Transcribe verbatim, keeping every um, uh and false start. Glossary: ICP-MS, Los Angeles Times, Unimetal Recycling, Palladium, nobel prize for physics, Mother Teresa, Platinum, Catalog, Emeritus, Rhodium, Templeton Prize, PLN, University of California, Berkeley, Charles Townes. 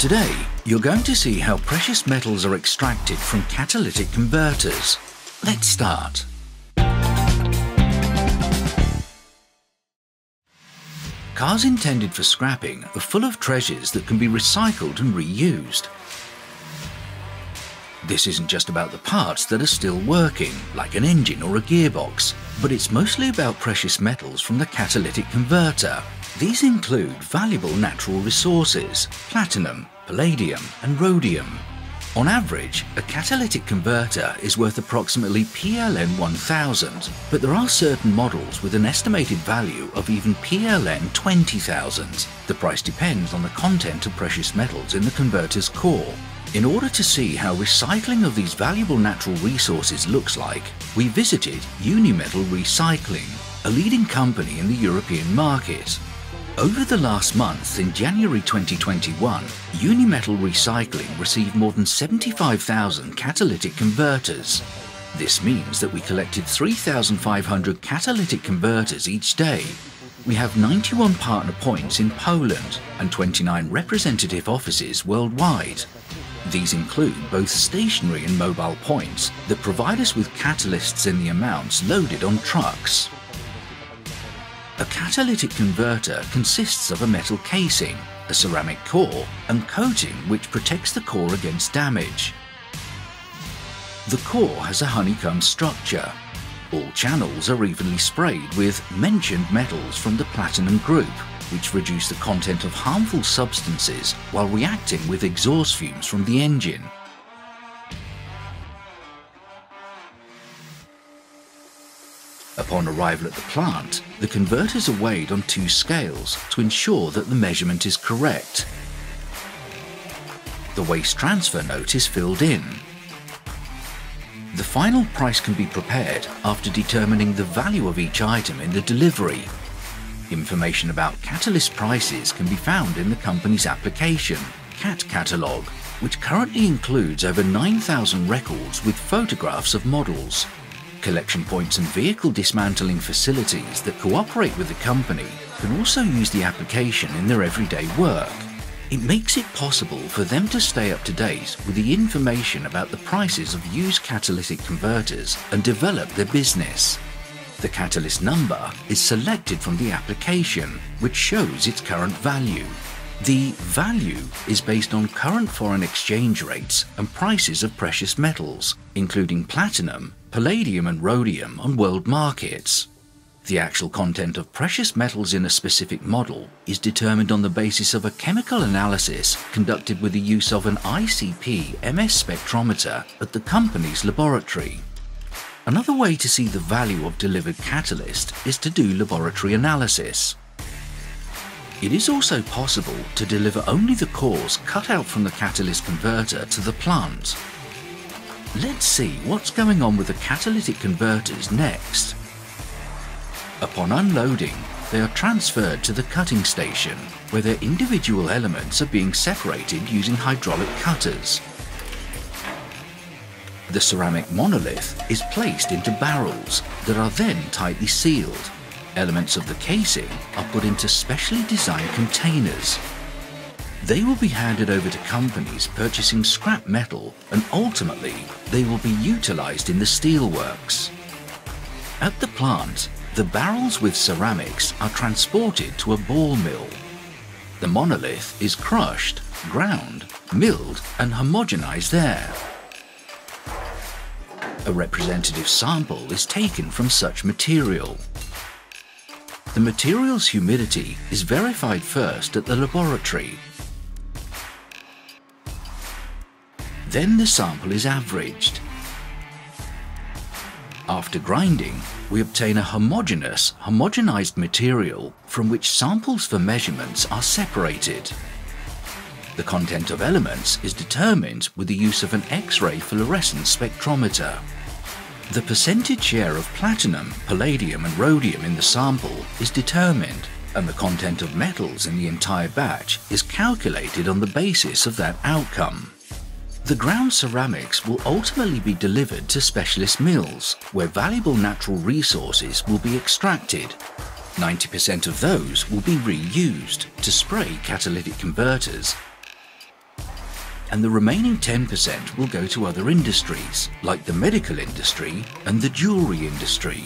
Today, you're going to see how precious metals are extracted from catalytic converters. Let's start. Cars intended for scrapping are full of treasures that can be recycled and reused. This isn't just about the parts that are still working, like an engine or a gearbox, but it's mostly about precious metals from the catalytic converter. These include valuable natural resources, platinum, palladium, and rhodium. On average, a catalytic converter is worth approximately P L N one thousand, but there are certain models with an estimated value of even P L N twenty thousand. The price depends on the content of precious metals in the converter's core. In order to see how recycling of these valuable natural resources looks like, we visited Unimetal Recycling, a leading company in the European market. Over the last month, in January twenty twenty-one, Unimetal Recycling received more than seventy-five thousand catalytic converters. This means that we collected three thousand five hundred catalytic converters each day. We have ninety-one partner points in Poland and twenty-nine representative offices worldwide. These include both stationary and mobile points that provide us with catalysts in the amounts loaded on trucks. A catalytic converter consists of a metal casing, a ceramic core, and coating which protects the core against damage. The core has a honeycomb structure. All channels are evenly sprayed with mentioned metals from the platinum group, which reduce the content of harmful substances while reacting with exhaust fumes from the engine. Upon arrival at the plant, the converters are weighed on two scales to ensure that the measurement is correct. The waste transfer note is filled in. The final price can be prepared after determining the value of each item in the delivery. Information about catalyst prices can be found in the company's application, C A T Catalogue, which currently includes over nine thousand records with photographs of models. Collection points and vehicle dismantling facilities that cooperate with the company can also use the application in their everyday work. It makes it possible for them to stay up to date with the information about the prices of used catalytic converters and develop their business. The catalyst number is selected from the application, which shows its current value. The value is based on current foreign exchange rates and prices of precious metals, including platinum, palladium and rhodium on world markets. The actual content of precious metals in a specific model is determined on the basis of a chemical analysis conducted with the use of an I C P M S spectrometer at the company's laboratory. Another way to see the value of delivered catalyst is to do laboratory analysis. It is also possible to deliver only the cores cut out from the catalyst converter to the plant. Let's see what's going on with the catalytic converters next. Upon unloading, they are transferred to the cutting station, where their individual elements are being separated using hydraulic cutters. The ceramic monolith is placed into barrels that are then tightly sealed. Elements of the casing are put into specially designed containers. They will be handed over to companies purchasing scrap metal, and ultimately they will be utilized in the steelworks. At the plant, the barrels with ceramics are transported to a ball mill. The monolith is crushed, ground, milled and homogenized there. A representative sample is taken from such material. The material's humidity is verified first at the laboratory. Then the sample is averaged. After grinding, we obtain a homogeneous, homogenized material from which samples for measurements are separated. The content of elements is determined with the use of an X-ray fluorescence spectrometer. The percentage share of platinum, palladium and rhodium in the sample is determined, and the content of metals in the entire batch is calculated on the basis of that outcome. The ground ceramics will ultimately be delivered to specialist mills, where valuable natural resources will be extracted. ninety percent of those will be reused to spray catalytic converters. and the remaining ten percent will go to other industries, like the medical industry and the jewelry industry.